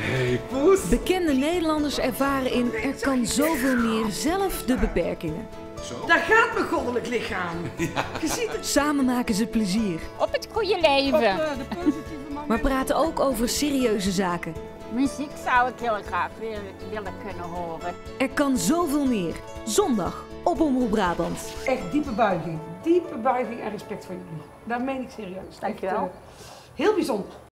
Hey, poes. Bekende Nederlanders ervaren in Er kan zoveel meer zelf de beperkingen. Zo? Daar gaat mijn goddelijk lichaam. Ja. Je ziet het. Samen maken ze plezier. Op het goede leven. Op, de positieve man. Maar praten ook over serieuze zaken. Muziek zou ik heel graag willen kunnen horen. Er kan zoveel meer. Zondag op Omroep Brabant. Echt diepe buiging. Diepe buiging en respect voor jullie. Daar meen ik serieus. Dankjewel. Heel bijzonder.